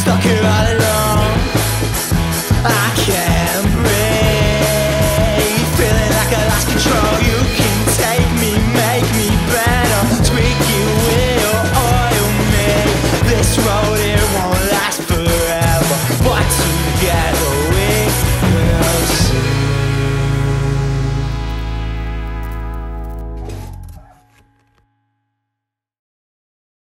stuck here all alone.